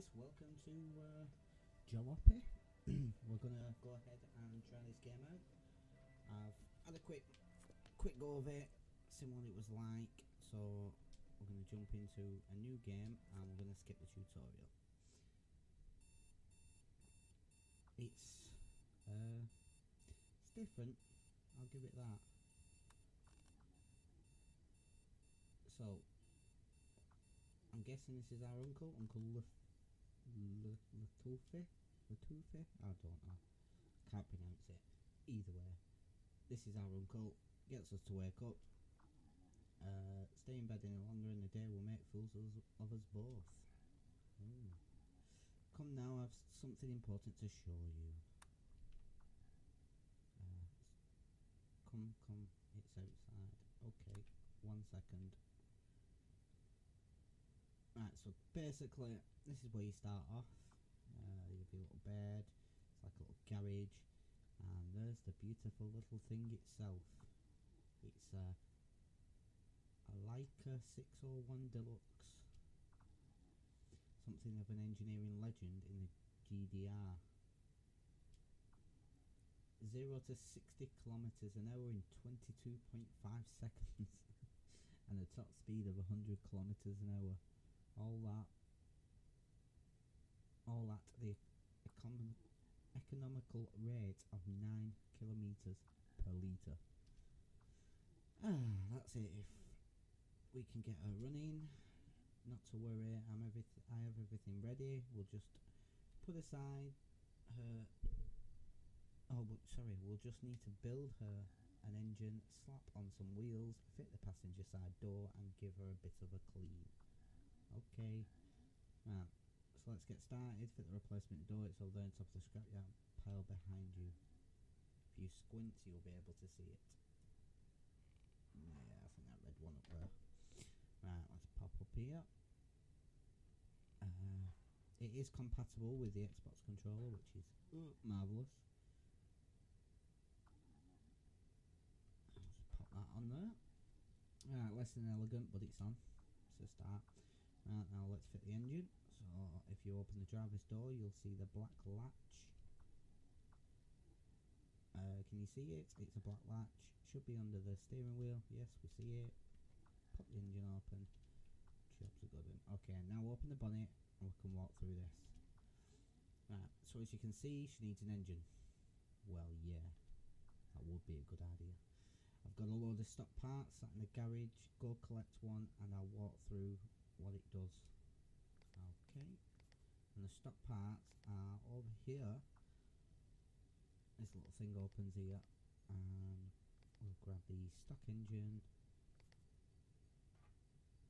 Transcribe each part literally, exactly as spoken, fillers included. guys, welcome to uh, Jalopy. We're gonna go ahead and try this game out. I've had a quick, quick go of it, seen what it was like. So we're gonna jump into a new game, and we're gonna skip the tutorial. It's uh, it's different. I'll give it that. So. I'm guessing this is our uncle, Uncle Latufi, Latufi, I don't know, can't pronounce it, either way, this is our uncle, gets us to wake up, uh, stay in bed any longer in the day will make fools of us both. Ooh. Come now, I've something important to show you. Uh, come, come, it's outside, okay, one second. Right, so basically, this is where you start off. Uh, you have your little bed, it's like a little garage, and there's the beautiful little thing itself. It's uh, a Laika six oh one Deluxe, something of an engineering legend in the G D R. zero to sixty kilometers an hour in twenty-two point five seconds, and a top speed of one hundred kilometers an hour. All that, all at the econ economical rate of nine kilometers per litre. Ah, that's it. If we can get her running, not to worry. I'm every I have everything ready. We'll just put aside her. Oh, but sorry. We'll just need to build her an engine, slap on some wheels, fit the passenger side door, and give her a bit of a clean. Okay, right, so let's get started. Fit the replacement door, it's all there on top of the scrapyard pile behind you. If you squint, you'll be able to see it. Yeah, I think that red one up there. Right, let's pop up here. Uh, it is compatible with the Xbox controller, which is uh, marvellous. I'll just pop that on there. Right, less than elegant, but it's on. So start. Right, now let's fit the engine. So if you open the driver's door, you'll see the black latch. Uh, can you see it? It's a black latch. Should be under the steering wheel. Yes, we see it. Pop the engine open. Job's a good one. Okay, now open the bonnet and we can walk through this. Right, so as you can see, she needs an engine. Well, yeah, that would be a good idea. I've got a load of stock parts sat in the garage. Go collect one and I'll walk through what it does. Okay, and the stock parts are over here. This little thing opens here and we'll grab the stock engine.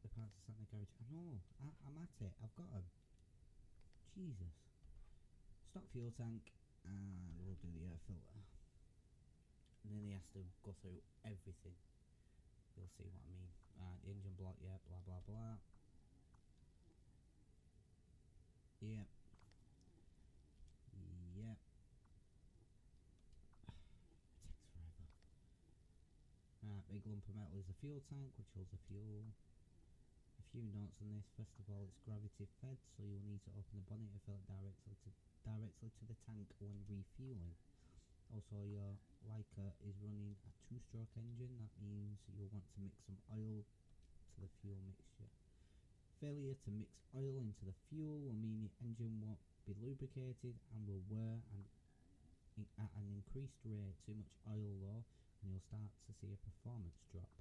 The parts are sat in the garage. I know, I, I'm at it, I've got them. Jesus. Stock fuel tank and we'll do the air filter. And then he has to go through everything. You'll see what I mean. Right, the engine block, yeah, blah blah blah. Yeah. Yeah. It takes forever. Right, big lump of metal is the fuel tank, which holds the fuel. A few notes on this. First of all, it's gravity fed, so you'll need to open the bonnet and fill it directly to directly to the tank when refueling. Also, your Laika is running a two-stroke engine. That means you'll want to mix some oil to the fuel mixture. Failure to mix oil into the fuel will mean the engine won't be lubricated and will wear and in at an increased rate. Too much oil though and you'll start to see a performance drop.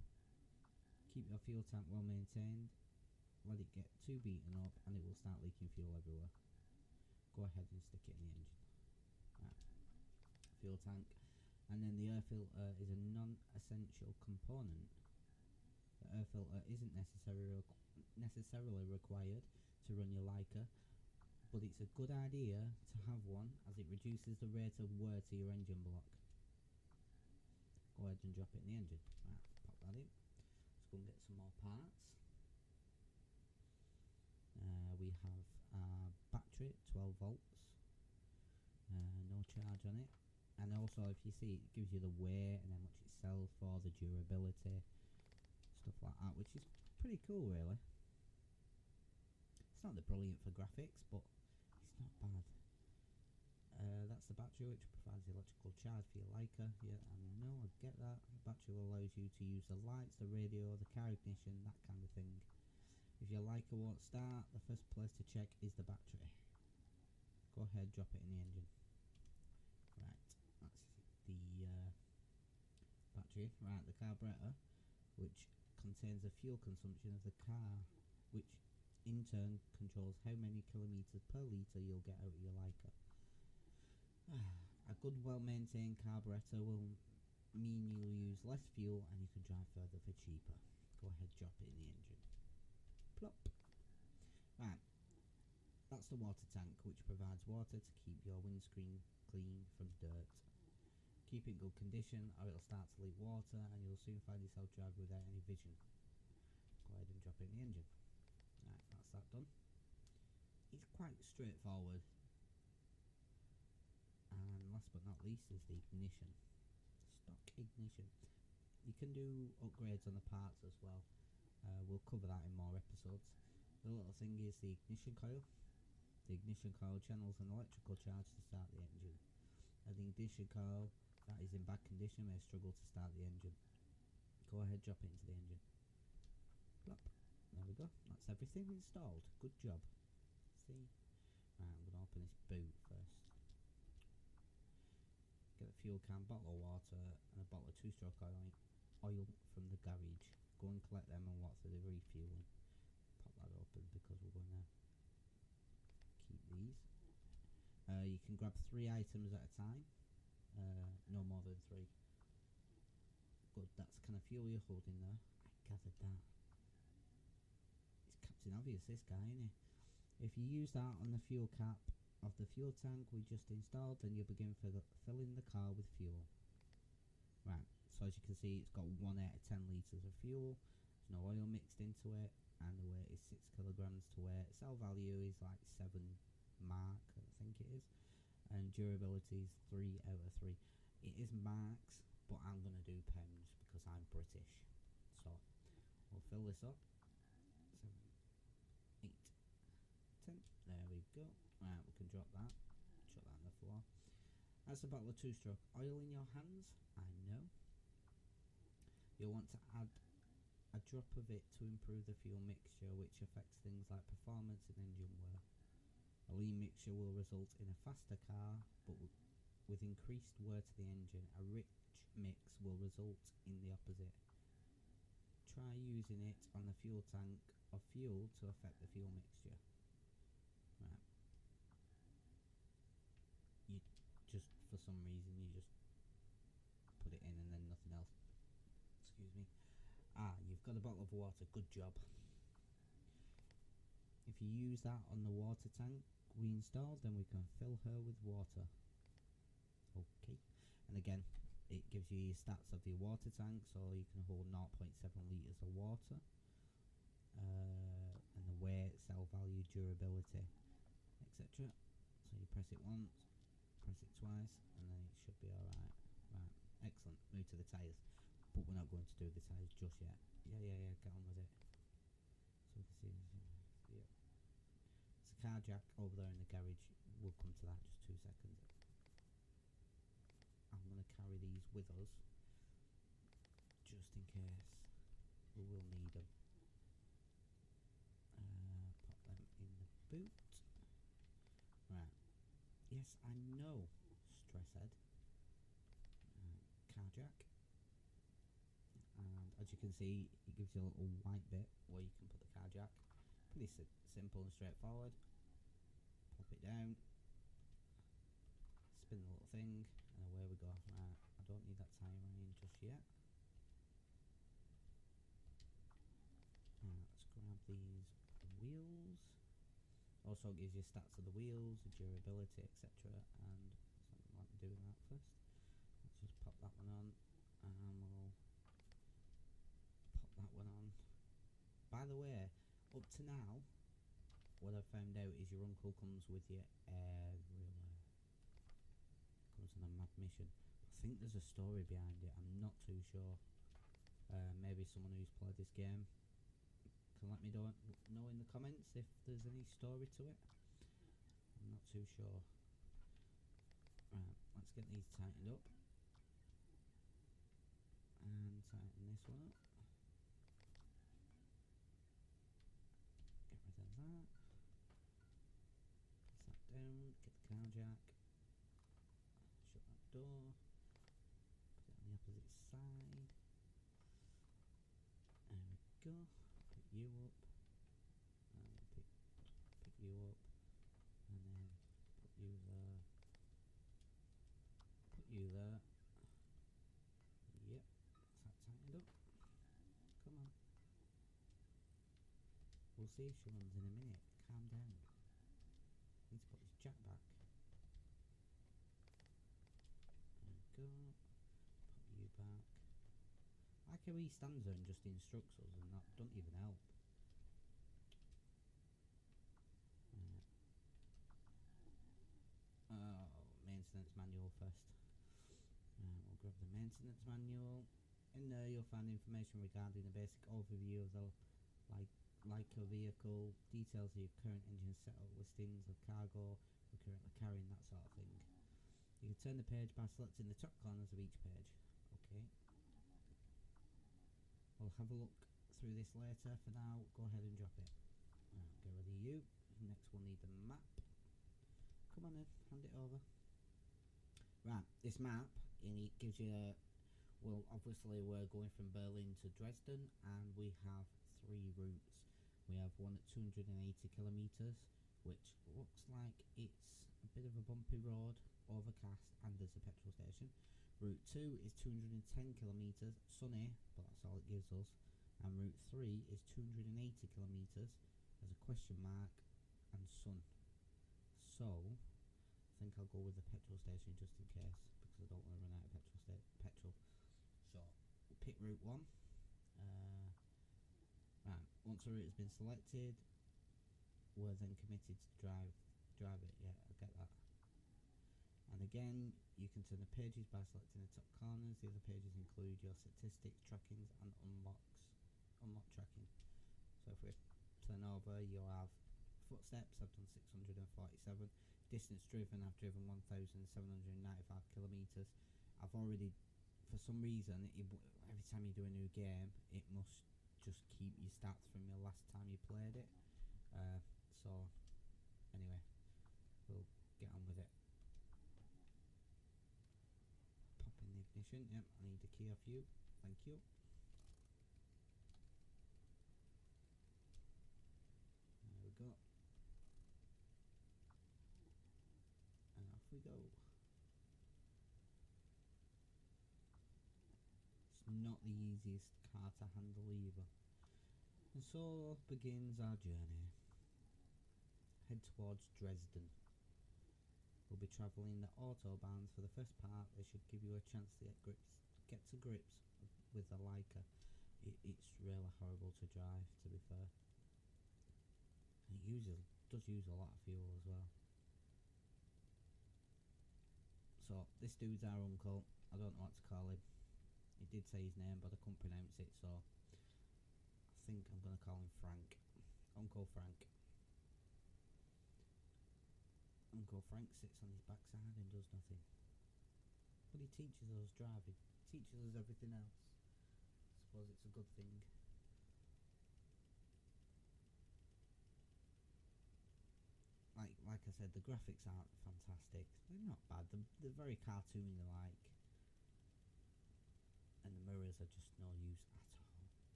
Keep your fuel tank well maintained, let it get too beaten up and it will start leaking fuel everywhere. Go ahead and stick it in the engine. Right. Fuel tank, and then the air filter is a non-essential component. The air filter isn't necessary necessarily required to run your Laika, but it's a good idea to have one as it reduces the rate of wear to your engine block. Go ahead and drop it in the engine. Right, pop that in. Let's go and get some more parts. Uh, we have our battery, twelve volts, uh, no charge on it, and also if you see it gives you the weight and how much it sells for, the durability, stuff like that, which is pretty cool really. It's not the brilliant for graphics, but that bad. Uh, that's the battery which provides the electrical charge for your Laika. Yeah, I know, I get that. The battery allows you to use the lights, the radio, the car ignition, that kind of thing. If your Laika won't start, the first place to check is the battery. Go ahead, drop it in the engine. Right, that's the uh, battery. Right, the carburetor, which contains the fuel consumption of the car, which in turn controls how many kilometres per litre you'll get out of your Laika. A good, well-maintained carburetor will mean you'll use less fuel and you can drive further for cheaper. Go ahead, drop it in the engine. Plop. Right, that's the water tank, which provides water to keep your windscreen clean from dirt. Keep it in good condition or it'll start to leak water and you'll soon find yourself driving without any vision. Go ahead and drop it in the engine. Right, that's that done. It's quite straightforward. And last but not least is the ignition. Stock ignition. You can do upgrades on the parts as well. Uh, we'll cover that in more episodes. The little thing is the ignition coil. The ignition coil channels an electrical charge to start the engine. And the ignition coil that is in bad condition may struggle to start the engine. Go ahead, drop it into the engine. Plop. There we go. That's everything installed. Good job. See? Right, I'm going to open this boot first. Get a fuel can, bottle of water and a bottle of two-stroke oil, oil from the garage. Go and collect them and watch for the refueling. Pop that open because we're going to keep these. Uh, you can grab three items at a time, uh, no more than three. Good, that's kind of fuel you're holding there. I gathered that. It's Captain Obvious, this guy, isn't he? If you use that on the fuel cap of the fuel tank we just installed, then you'll begin fill filling the car with fuel. Right, so as you can see, it's got one out of ten litres of fuel, there's no oil mixed into it, and the weight is six kilograms to weight. Cell value is like seven mark, I think it is, and durability is three out of three. It is marks, but I'm going to do pounds because I'm British. So, we'll fill this up. seven, eight, ten, there we go. Right, we can drop that, chuck that on the floor. That's a bottle of two-stroke oil in your hands, I know. You'll want to add a drop of it to improve the fuel mixture, which affects things like performance and engine wear. A lean mixture will result in a faster car, but with increased wear to the engine. A rich mix will result in the opposite. Try using it on the fuel tank of fuel to affect the fuel mixture. Right. You just, for some reason, you just put it in and then nothing else. Excuse me. Ah, you've got a bottle of water. Good job. If you use that on the water tank we installed, then we can fill her with water. Okay. And again, it gives you your stats of your water tank, so you can hold zero point seven litres of water. Uh, and the weight, cell value, durability, et cetera. So you press it once, press it twice, and then it should be alright. Right, excellent. Move to the tyres. But we're not going to do the tyres just yet. Yeah, yeah, yeah, get on with it. So we can see. Yeah. There's a car jack over there in the garage. We'll come to that in just two seconds. I'm going to carry these with us, just in case we will need them. Uh, pop them in the boot. Right. Yes, I know. Stress head. Uh, car jack. And as you can see, it gives you a little white bit where you can put the car jack. Pretty si simple and straightforward. Pop it down, spin the little thing, and away we go. Right, I don't need that tire iron just yet. Right, let's grab these wheels. Also gives you stats of the wheels, the durability, et cetera. And something like doing that first. Let's just pop that one on, and we'll pop that one on. By the way, up to now, what I've found out is your uncle comes with you everywhere. Comes on a mad mission. I think there's a story behind it, I'm not too sure. Uh, maybe someone who's played this game can let me know in the comments if there's any story to it. I'm I'm not too sure. Right, let's get these tightened up. And tighten this one up. Get rid of that. Place that down, get the cow jack. Shut that door. Put it on the opposite side. There we go. Pick you up. And pick, pick you up. And then put you there. Put you there. Yep. That's that tightened up. Come on. We'll see if she runs in a minute. Calm down. Need to put this jack back. There we go. Put you back. Like how he stands there and just instructs us and that don't even help. Right. Oh, maintenance manual first. Right, we'll grab the maintenance manual. In there you'll find information regarding the basic overview of the like Laika vehicle, details of your current engine setup, listings of cargo we're currently carrying, that sort of thing. You can turn the page by selecting the top corners of each page. Okay. We'll have a look through this later. For now, go ahead and drop it. Right, get rid of you. Next we'll need the map. Come on then, hand it over. Right, this map, it gives you a, well, obviously we're going from Berlin to Dresden and we have three routes. We have one at two hundred eighty kilometers, which looks like it's a bit of a bumpy road, overcast, and there's a petrol station. Route two is two hundred ten kilometers, sunny, but that's all it gives us. And route three is two hundred eighty kilometers, there's a question mark, and sun. So I think I'll go with the petrol station just in case, because I don't want to run out of petrol sta petrol. So we'll pick route one. Uh, right, once a route has been selected, we're then committed to drive drive it. Yeah, I get that. And again, you can turn the pages by selecting the top corners. The other pages include your statistics, trackings, and unlocks. Unlock tracking. So if we turn over, you'll have footsteps. I've done six hundred forty-seven. Distance driven, I've driven one thousand seven hundred ninety-five kilometers. I've already, for some reason, it, every time you do a new game, it must just keep your stats from your last time you played it. Uh, so, anyway, we'll get on with it. Pop in the ignition. Yep, I need the key off you. Thank you. There we go. And off we go. It's not the easiest car to handle either. And so begins our journey. Head towards Dresden. We'll be travelling the autobahns for the first part. They should give you a chance to get grips, get to grips with the Laika. It, it's really horrible to drive, to be fair. And it uses, does use a lot of fuel as well. So this dude's our uncle. I don't know what to call him. It did say his name, but I couldn't pronounce it, so I think I'm gonna call him Frank. Uncle Frank. Uncle Frank sits on his backside and does nothing. But he teaches us driving. He teaches us everything else. I suppose it's a good thing. Like like I said, the graphics aren't fantastic. They're not bad. They're, they're very cartoony-like. And the mirrors are just no use at all.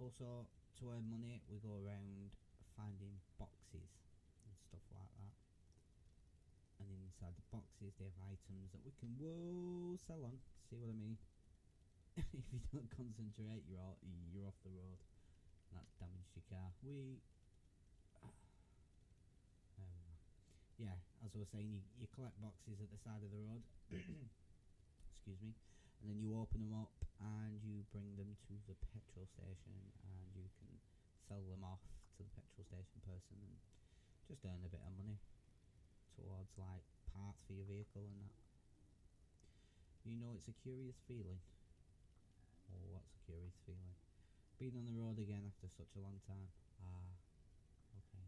Also, to earn money, we go around finding boxes and stuff like that. And inside the boxes, they have items that we can whoa sell on. See what I mean? If you don't concentrate, you're all, you're off the road. And that's damaged your car. We, ah, there we go. Yeah, as I was saying, you, you collect boxes at the side of the road. Excuse me. And then you open them up and you bring them to the petrol station and you can sell them off to the petrol station person and just earn a bit of money towards like parts for your vehicle and that. You know, it's a curious feeling. Oh, what's a curious feeling? Being on the road again after such a long time. Ah, okay.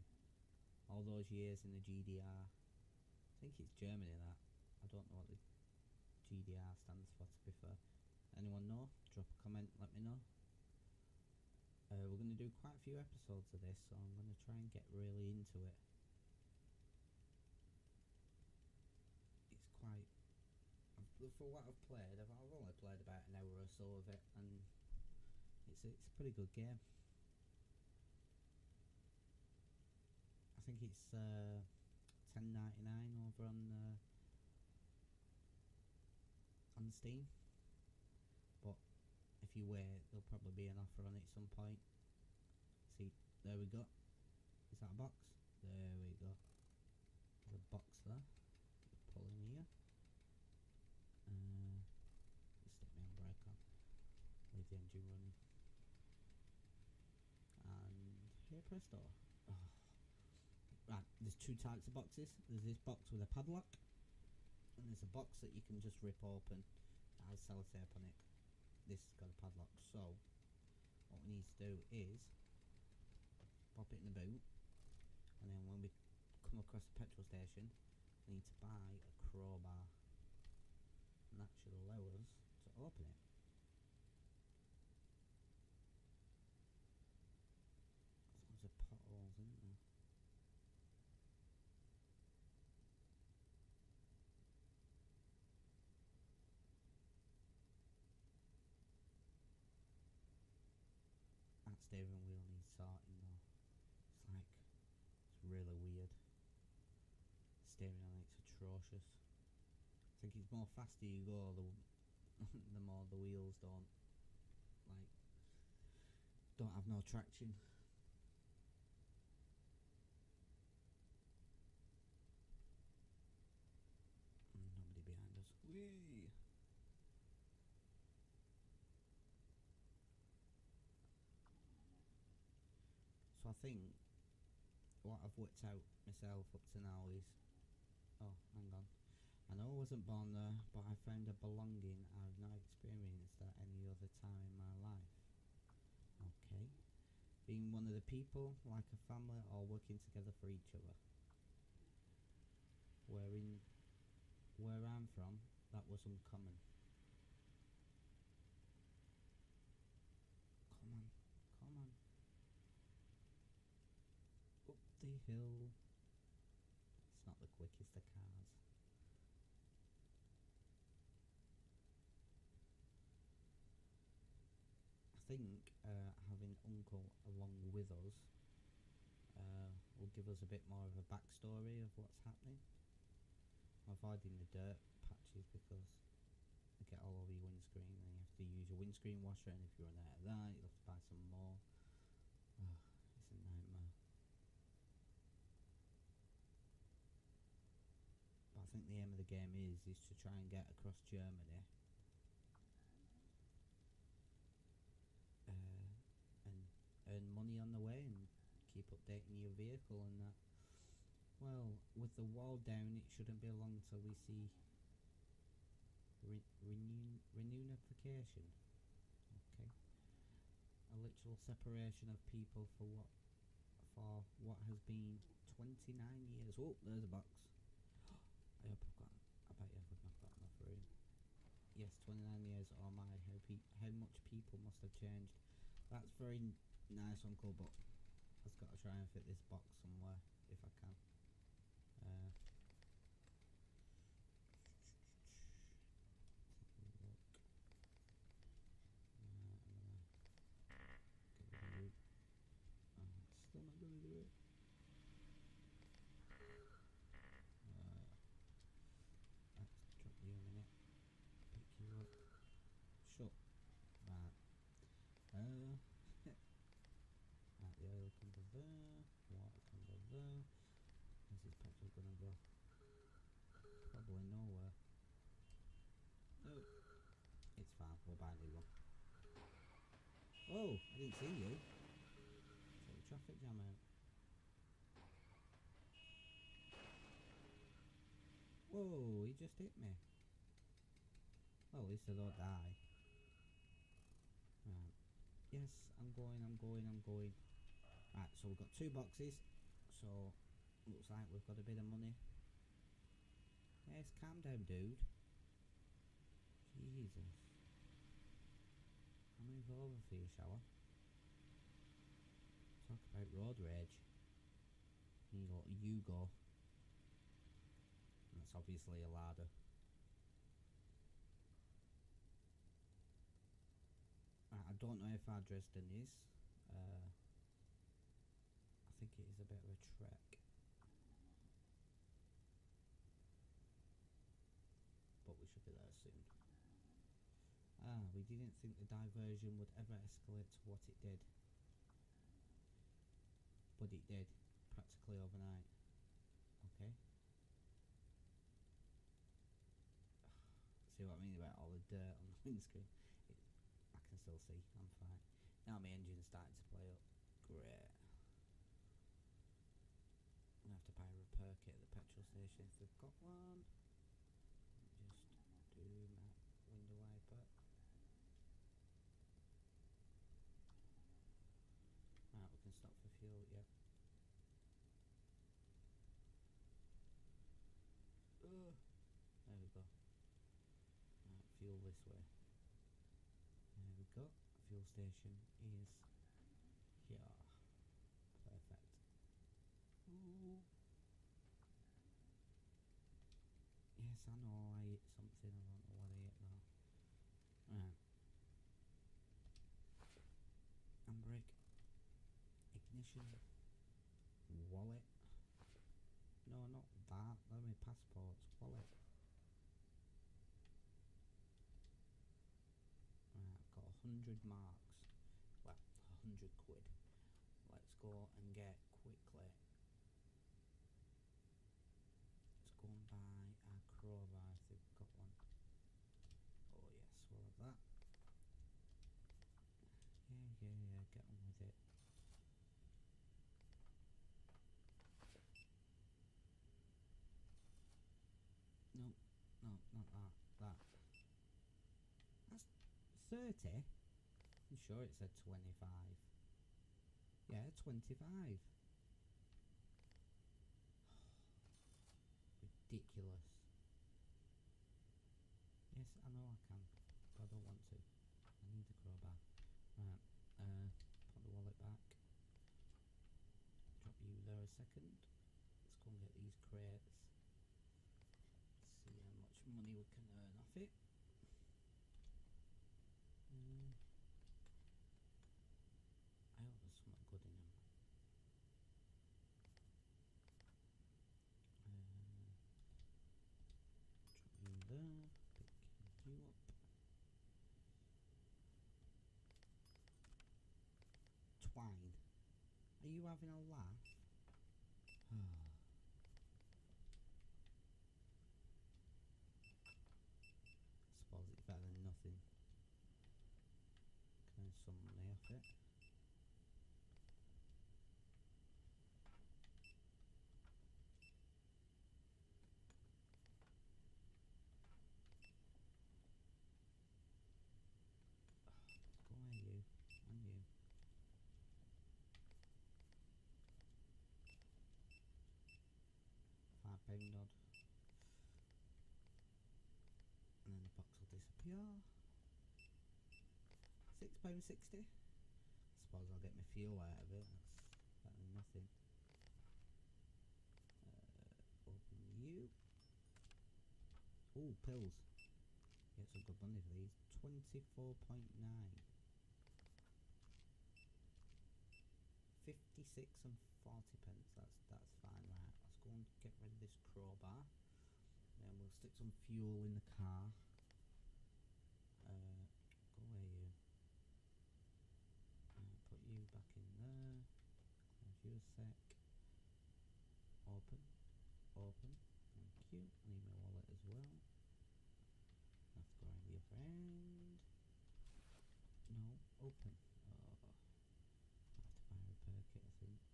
all those years in the G D R. I think it's Germany, that. I don't know what the G D R stands for, to be fair. Anyone know? Drop a comment, let me know. Uh, we're going to do quite a few episodes of this, so I'm going to try and get really into it. It's quite... For what I've played, I've only played about an hour or so of it, and it's a, it's a pretty good game. I think it's uh, ten ninety-nine over on uh, on Steam, but if you wait, there'll probably be an offer on it at some point. See, there we go. Is that a box? There we go. There's a box there. Pull in here. Uh, let's stick my handbrake on. Leave the engine running. And here, presto. Oh. Right, there's two types of boxes. There's this box with a padlock, and there's a box that you can just rip open. It has sellotape on it. This has got a padlock. So what we need to do is pop it in the boot, and then when we come across the petrol station, we need to buy a crowbar. And that should allow us to open it. There's loads of potholes, isn't there? That steering wheel needs sorting though. It's like, it's really weird. Steering on it's atrocious. I think it's more faster you go, the, the more the wheels don't, like, don't have no traction. Nobody behind us. Whee! So I think what I've worked out myself up to now is, oh, hang on. I know I wasn't born there, but I found a belonging I've not experienced at any other time in my life. Okay. Being one of the people, like a family, or working together for each other. Where in, where I'm from, that was uncommon. Come on, come on. Up the hill. It's not the quickest of cars. I think uh, having Uncle along with us uh, will give us a bit more of a backstory of what's happening. I'm avoiding the dirt patches because they get all over your windscreen, and you have to use your windscreen washer, and if you run out of that you'll have to buy some more. Oh, it's a nightmare. But I think the aim of the game is is to try and get across Germany. Earn money on the way and keep updating your vehicle and that. Well, with the wall down, it shouldn't be long till we see re renew renewed application. Okay, a literal separation of people for what for what has been twenty-nine years. Oh, there's a box. I hope I've got. I bet you I've not got enough room. Yes, twenty-nine years. Oh my, how pe how much people must have changed. That's very nice, Uncle, but I've got to try and fit this box somewhere if I can. Uh, look. Uh, I'm gonna do it. I'm still not gonna do it. Uh, let's drop you a minute. Pick you up. Shut. Right. Uh, right, the oil comes over there, water comes over there. This is petrol gonna go probably nowhere. Oh, it's fine, we're buying a new one. Oh, I didn't see you. Take the traffic jam out. Whoa, he just hit me. Well, at least I don't die. Right. Yes, I'm going, I'm going, I'm going. Right, so we've got two boxes. So looks like we've got a bit of money. Yes, calm down, dude. Jesus. I'll move over for you, shall I? Talk about road rage. You go. You go. And that's obviously a ladder. I don't know if our Dresden is. Uh, I think it is a bit of a trek. But we should be there soon. Ah, we didn't think the diversion would ever escalate to what it did. But it did, practically overnight. Okay. See what I mean about all the dirt on the windscreen? It, I can still see, I'm fine. Now my engine's starting to play up. Great. I'm gonna have to buy a repair kit at the petrol station if they've got one. Just do my window wiper. Right, we can stop for fuel, yep. Ugh. There we go. Right, fuel this way. There we go. Fuel station is here. Perfect. Ooh. Yes, I know I ate something, I don't know what I ate now. Right. Handbrake. Ignition. Wallet. No, not that. Let me passports. Wallet. Right, I've got a hundred marks. Well, a hundred quid. Let's go and get quickly. Go and buy a crowbar if they've got one. Oh yes, we'll have that. Yeah, yeah, yeah, get on with it. No, no, not that, that. That's thirty? I'm sure it said twenty-five. Yeah, twenty-five. Ridiculous. Yes, I know I can, but I don't want to. I need the crowbar. Right, uh, put the wallet back. Drop you there a second. Let's go and get these crates. Let's see how much money we can earn off it. Um, I hope there's something good in them. In there, pick you up. Twine. Are you having a laugh? Suppose it's better than nothing. Can I have some money off it? Nod. And then the box will disappear. Six pounds sixty. I suppose I'll get my fuel out of it. That's better than nothing. Uh, open you. Oh, pills. Get some good money for these. Twenty-four point nine. fifty-six and forty pence, that's that's fine. Right, let's go and get rid of this crowbar. Then we'll stick some fuel in the car. Uh, go away you. Uh, put you back in there. Close you a sec. Open. Open. Thank you. I need my wallet as well. That's going the other end. No, open. Oh. I repair kit, I think. Let's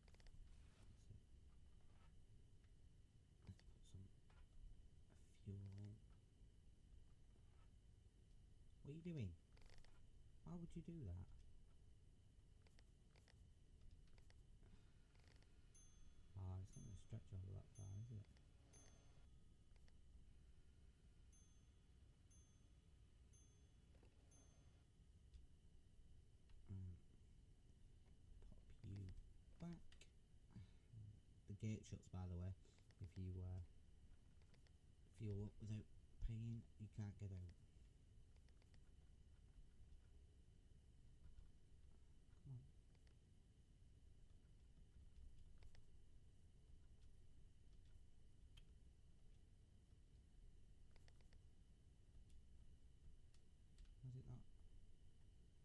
see. Let's put some fuel in. What are you doing? Why would you do that? Oh, it's not going to stretch all gate shuts, by the way. If you uh, fuel up without paying, you can't get out. Come on. Was it not?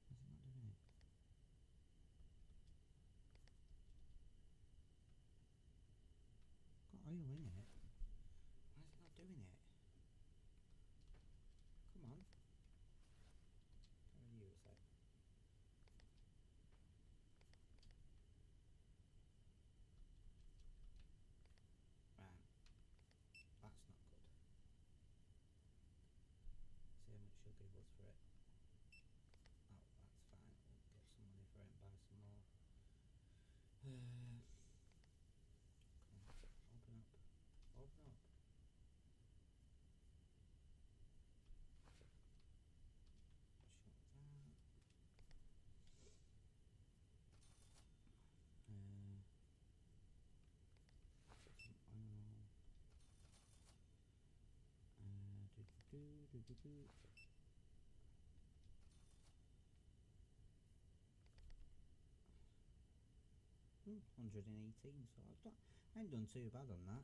Was it not doing it? Got oil in it. Why is it not doing it? Come on. How are you? It's like right. That's not good. See how much you'll give us for it. Oh, that's fine. We'll get some money for it and buy some more. Uh, come on, open up. Open up. Do, do, do. Hmm, one hundred eighteen, so I've done, I ain't done too bad on that.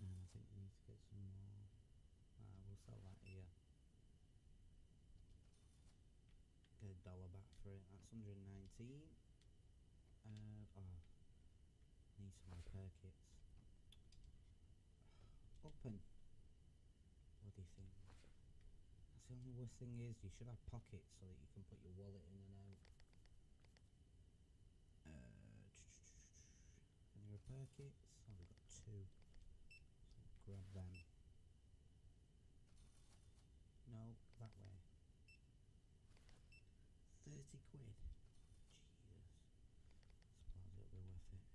And I think we need to get some more. Ah, we'll sell that here. Get a dollar back for it, that's one hundred nineteen. Uh, oh, need some repair kits. Open. Bloody thing. That's the only worst thing is, you should have pockets so that you can put your wallet in and out. Uh, any repair kits? Oh, we've got two. So grab them. No, that way. thirty quid. It'll be worth it.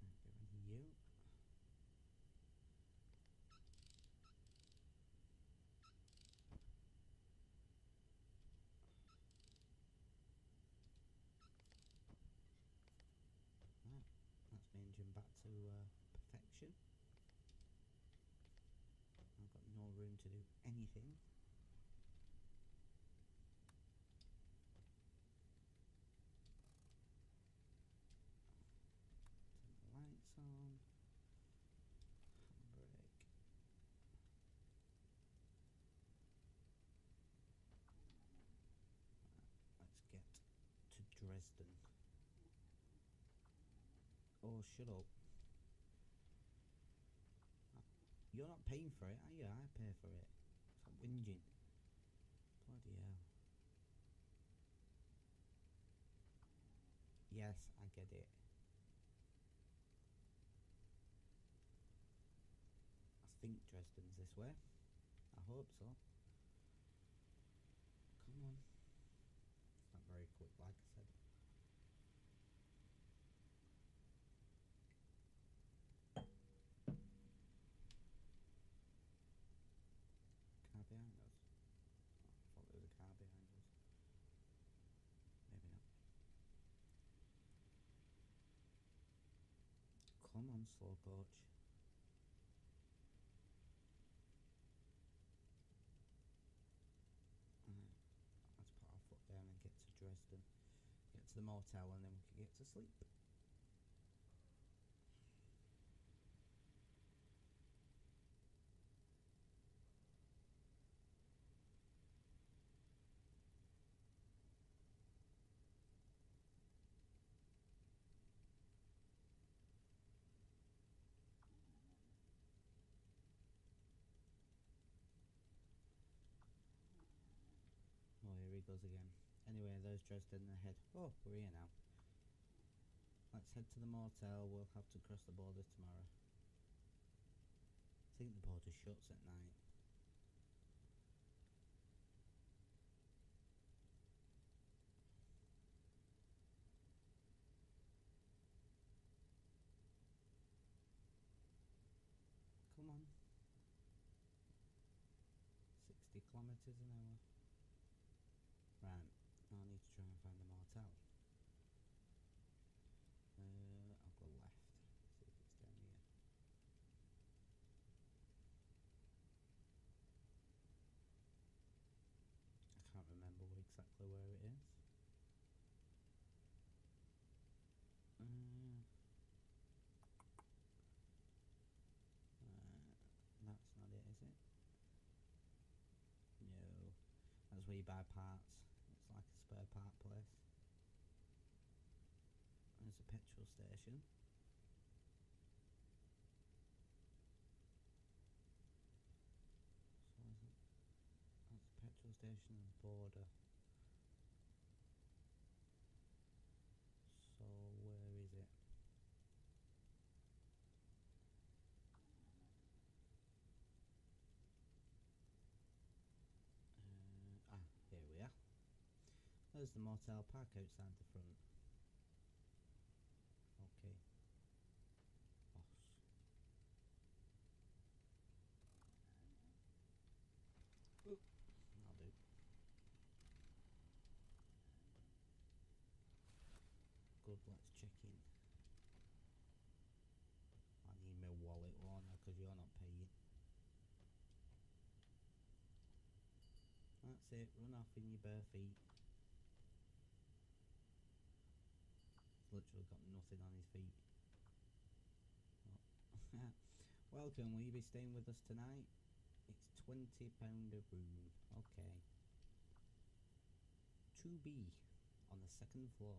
Get rid of you. Right, that's my engine back to uh, perfection. I've got no room to do anything. On handbrake. Let's get to Dresden. Oh, shut up. You're not paying for it, are you? I pay for it. Stop whinging. Bloody hell. Yes, I get it. I think Dresden's this way. I hope so. Come on. It's not very quick, like I said. Car behind us. Oh, I thought there was a car behind us. Maybe not. Come on, slow coach. Down and get to Dresden, get to the motel, and then we can get to sleep. Goes again. Anyway, there's Dresden ahead. Oh, we're here now. Let's head to the motel. We'll have to cross the border tomorrow. I think the border shuts at night. Come on. it is an hour. Right, I need to try and find a motel. Uh, I'll go left, see if it's down here. I can't remember exactly where it is. Uh, That's not it, is it? No. That's where you buy parts. It's like a spare part place. There's a petrol station. So is it? That's a petrol station and a border. So where is it? Here we are. There's the motel, park outside the front. Okay. Off. Oop. That'll do. Good, let's check in. I need my wallet, won't I? Because you're not paying. That's it, run off in your bare feet. He's literally got nothing on his feet. Oh. Welcome, will you be staying with us tonight? It's twenty pounds a room. Okay. two B on the second floor.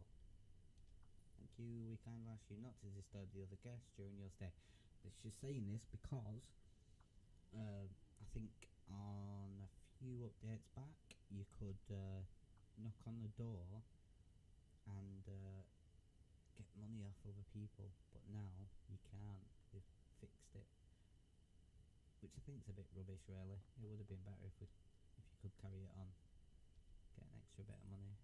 Thank you, we kindly ask you not to disturb the other guests during your stay. She's saying this because uh, I think on a few few updates back you could uh, knock on the door and uh, get money off other people, but now you can't. They've fixed it, which I think is a bit rubbish really. It would have been better if, we'd, if you could carry it on, get an extra bit of money.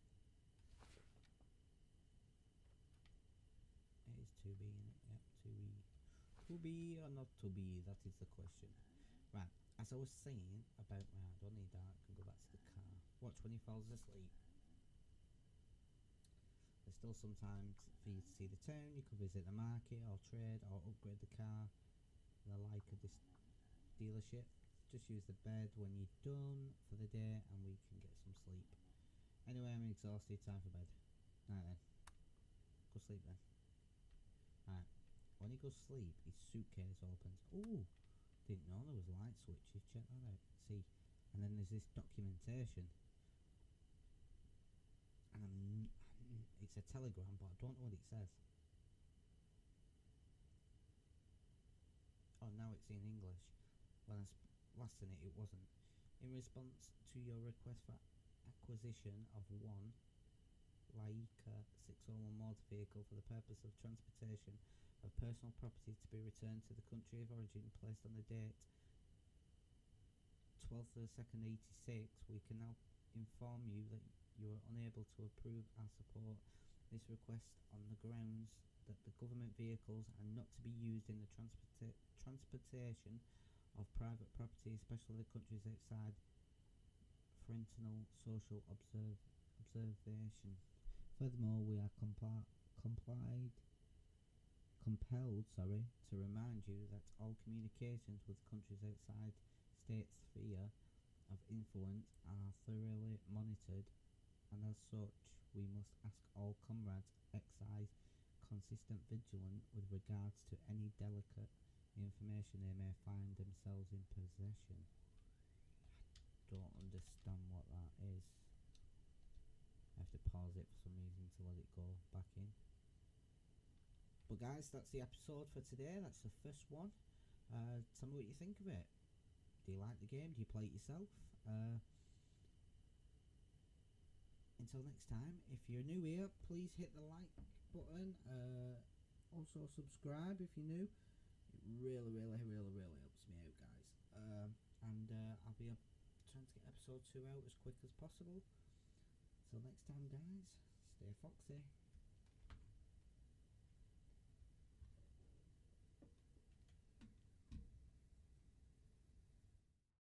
It is two B in it, yep, two B. two B or not two B, that is the question. Right. As I was saying about, well, I don't need that, I can go back to the car. Watch when he falls asleep. There's still some time for you to see the town. You could visit the market or trade or upgrade the car. The like of this dealership. Just use the bed when you're done for the day and we can get some sleep. Anyway, I'm exhausted, time for bed. Right then. Go sleep then. Right. When he goes sleep, his suitcase opens. Ooh! Didn't know there was light switches, check that out, see, and then there's this documentation, and I'm, I'm, it's a telegram, but I don't know what it says. Oh, now it's in English. When I last in it, it wasn't. In response to your request for acquisition of one Laika six oh one motor vehicle for the purpose of transportation of personal property to be returned to the country of origin placed on the date twelfth of the second eighty-six, we can now inform you that you are unable to approve and support this request on the grounds that the government vehicles are not to be used in the transporta transportation of private property, especially the countries outside fraternal social observ observation. Furthermore, we are compli complied compelled sorry to remind you that all communications with countries outside state sphere of influence are thoroughly monitored, and as such we must ask all comrades exercise consistent vigilance with regards to any delicate information they may find themselves in possession. I don't understand what that is. I have to pause it for some reason to let it go back in. But guys, that's the episode for today. That's the first one. Uh, tell me what you think of it. Do you like the game? Do you play it yourself? Uh, until next time, if you're new here, please hit the like button. Uh, also subscribe if you're new. It really, really, really, really helps me out, guys. Um, and uh, I'll be trying to get episode two out as quick as possible. Till next time, guys. Stay foxy.